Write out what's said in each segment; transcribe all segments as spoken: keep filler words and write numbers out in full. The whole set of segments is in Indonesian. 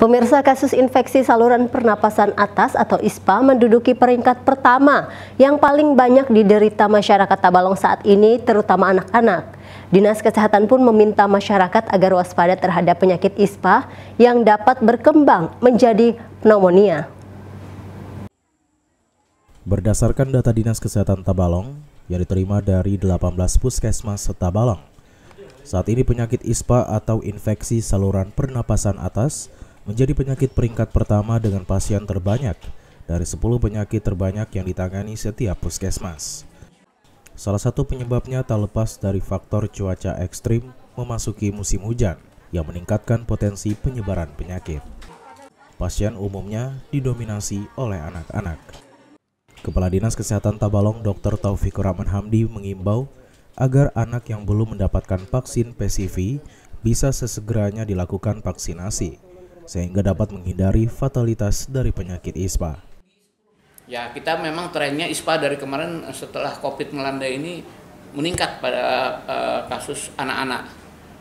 Pemirsa, kasus infeksi saluran pernapasan atas atau I S P A menduduki peringkat pertama yang paling banyak diderita masyarakat Tabalong saat ini, terutama anak-anak. Dinas Kesehatan pun meminta masyarakat agar waspada terhadap penyakit I S P A yang dapat berkembang menjadi pneumonia. Berdasarkan data Dinas Kesehatan Tabalong yang diterima dari delapan belas puskesmas se-Tabalong, saat ini penyakit I S P A atau infeksi saluran pernapasan atas menjadi penyakit peringkat pertama dengan pasien terbanyak dari sepuluh penyakit terbanyak yang ditangani setiap puskesmas. Salah satu penyebabnya tak lepas dari faktor cuaca ekstrim memasuki musim hujan yang meningkatkan potensi penyebaran penyakit. Pasien umumnya didominasi oleh anak-anak. Kepala Dinas Kesehatan Tabalong Doktor Taufikur Rahman Hamdi mengimbau agar anak yang belum mendapatkan vaksin P C V bisa sesegeranya dilakukan vaksinasi, sehingga dapat menghindari fatalitas dari penyakit I S P A. Ya, kita memang trennya I S P A dari kemarin setelah COVID melanda ini meningkat pada uh, kasus anak-anak.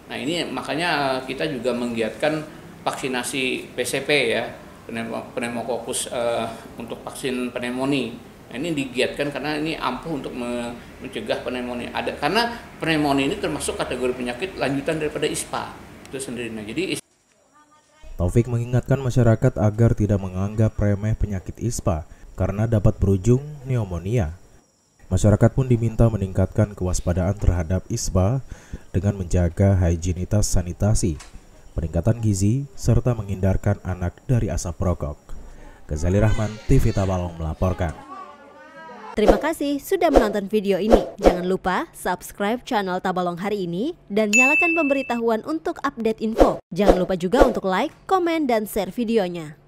Nah, ini makanya kita juga menggiatkan vaksinasi P C P ya, pneumokokus uh, untuk vaksin pneumonia. Nah, ini digiatkan karena ini ampuh untuk mencegah pneumonia. Ada karena pneumonia ini termasuk kategori penyakit lanjutan daripada I S P A itu sendiri. Nah, jadi Taufik mengingatkan masyarakat agar tidak menganggap remeh penyakit I S P A karena dapat berujung pneumonia. Masyarakat pun diminta meningkatkan kewaspadaan terhadap I S P A dengan menjaga higienitas sanitasi, peningkatan gizi, serta menghindarkan anak dari asap rokok. Gezali Rahman, T V Tabalong melaporkan. Terima kasih sudah menonton video ini. Jangan lupa subscribe channel Tabalong Hari Ini dan nyalakan pemberitahuan untuk update info. Jangan lupa juga untuk like, komen, dan share videonya.